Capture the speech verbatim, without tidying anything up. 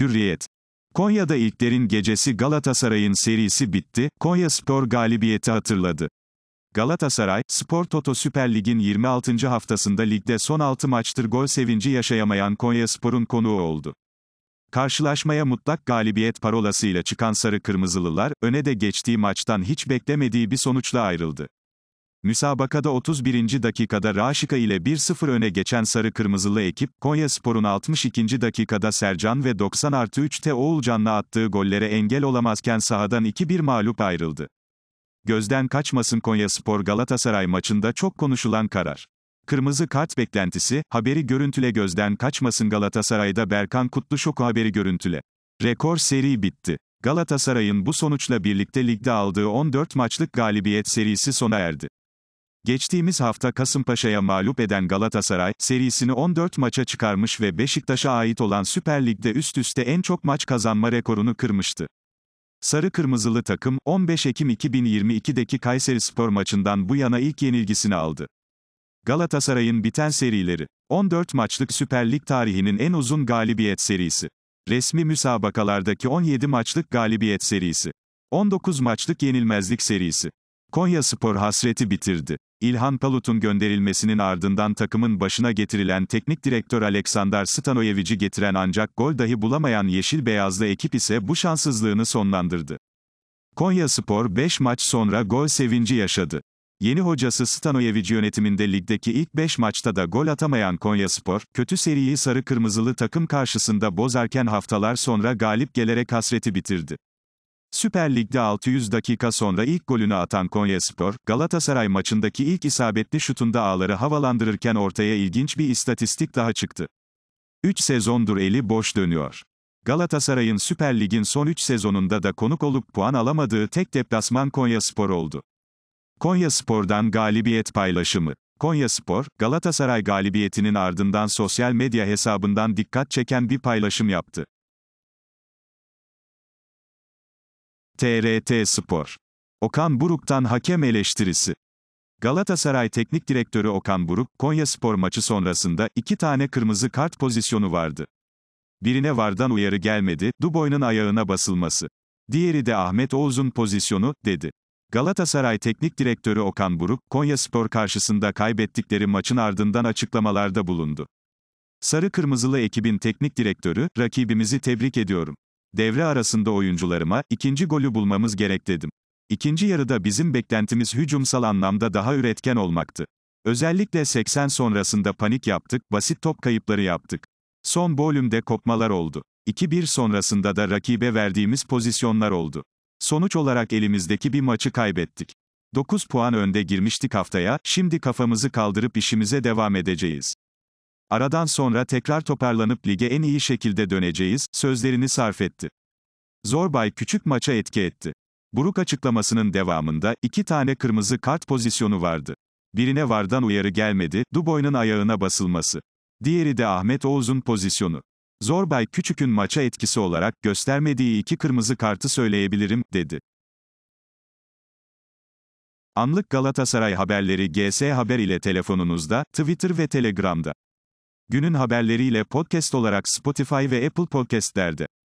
Hürriyet. Konya'da ilklerin gecesi Galatasaray'ın serisi bitti, Konyaspor galibiyeti hatırladı. Galatasaray, Spor Toto Süper Lig'in yirmi altıncı haftasında ligde son altı maçtır gol sevinci yaşayamayan Konyaspor'un konuğu oldu. Karşılaşmaya mutlak galibiyet parolasıyla çıkan Sarı Kırmızılılar, öne de geçtiği maçtan hiç beklemediği bir sonuçla ayrıldı. Müsabakada otuz birinci dakikada Raşika ile bir sıfır öne geçen Sarı Kırmızılı ekip, Konyaspor'un altmış ikinci dakikada Sercan ve doksan artı üçte Oğulcan'la attığı gollere engel olamazken sahadan iki bir mağlup ayrıldı. Gözden kaçmasın Konyaspor Galatasaray maçında çok konuşulan karar. Kırmızı kart beklentisi, haberi görüntüle gözden kaçmasın Galatasaray'da Berkan Kutlu şoku haberi görüntüle. Rekor seri bitti. Galatasaray'ın bu sonuçla birlikte ligde aldığı on dört maçlık galibiyet serisi sona erdi. Geçtiğimiz hafta Kasımpaşa'ya mağlup eden Galatasaray, serisini on dört maça çıkarmış ve Beşiktaş'a ait olan Süper Lig'de üst üste en çok maç kazanma rekorunu kırmıştı. Sarı Kırmızılı takım, on beş Ekim iki bin yirmi iki'deki Kayseri Spor maçından bu yana ilk yenilgisini aldı. Galatasaray'ın biten serileri, on dört maçlık Süper Lig tarihinin en uzun galibiyet serisi. Resmi müsabakalardaki on yedi maçlık galibiyet serisi. on dokuz maçlık yenilmezlik serisi. Konyaspor hasreti bitirdi. İlhan Palut'un gönderilmesinin ardından takımın başına getirilen teknik direktör Aleksandar Stanovic'i getiren ancak gol dahi bulamayan yeşil-beyazlı ekip ise bu şanssızlığını sonlandırdı. Konyaspor beş maç sonra gol sevinci yaşadı. Yeni hocası Stanojevic yönetiminde ligdeki ilk beş maçta da gol atamayan Konyaspor, kötü seriyi sarı kırmızılı takım karşısında bozarken haftalar sonra galip gelerek hasreti bitirdi. Süper Lig'de altı yüz dakika sonra ilk golünü atan Konyaspor, Galatasaray maçındaki ilk isabetli şutunda ağları havalandırırken ortaya ilginç bir istatistik daha çıktı. üç sezondur eli boş dönüyor. Galatasaray'ın Süper Lig'in son üç sezonunda da konuk olup puan alamadığı tek deplasman Konyaspor oldu. Konyaspor'dan galibiyet paylaşımı. Konyaspor, Galatasaray galibiyetinin ardından sosyal medya hesabından dikkat çeken bir paylaşım yaptı. T R T Spor. Okan Buruk'tan hakem eleştirisi. Galatasaray Teknik Direktörü Okan Buruk, Konyaspor maçı sonrasında iki tane kırmızı kart pozisyonu vardı. Birine VAR'dan uyarı gelmedi, Dubois'un ayağına basılması. Diğeri de Ahmet Oğuz'un pozisyonu, dedi. Galatasaray Teknik Direktörü Okan Buruk, Konyaspor karşısında kaybettikleri maçın ardından açıklamalarda bulundu. Sarı Kırmızılı ekibin teknik direktörü, rakibimizi tebrik ediyorum. Devre arasında oyuncularıma, ikinci golü bulmamız gerek dedim. İkinci yarıda bizim beklentimiz hücumsal anlamda daha üretken olmaktı. Özellikle seksen sonrasında panik yaptık, basit top kayıpları yaptık. Son bölümde kopmalar oldu. iki bir sonrasında da rakibe verdiğimiz pozisyonlar oldu. Sonuç olarak elimizdeki bir maçı kaybettik. dokuz puan önde girmiştik haftaya, şimdi kafamızı kaldırıp işimize devam edeceğiz. Aradan sonra tekrar toparlanıp lige en iyi şekilde döneceğiz, sözlerini sarf etti. Zorbay Küçük maça etki etti. Buruk açıklamasının devamında, iki tane kırmızı kart pozisyonu vardı. Birine VAR'dan uyarı gelmedi, Dubois'un ayağına basılması. Diğeri de Ahmet Oğuz'un pozisyonu. Zorbay Küçük'ün maça etkisi olarak, göstermediği iki kırmızı kartı söyleyebilirim, dedi. Anlık Galatasaray haberleri G S Haber ile telefonunuzda, Twitter ve Telegram'da. Günün haberleriyle podcast olarak Spotify ve Apple Podcast'lerde.